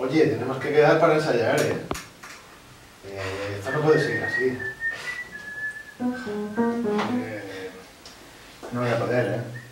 Oye, tenemos que quedar para ensayar, ¿eh? Esto no puede seguir así. No voy a poder, ¿eh?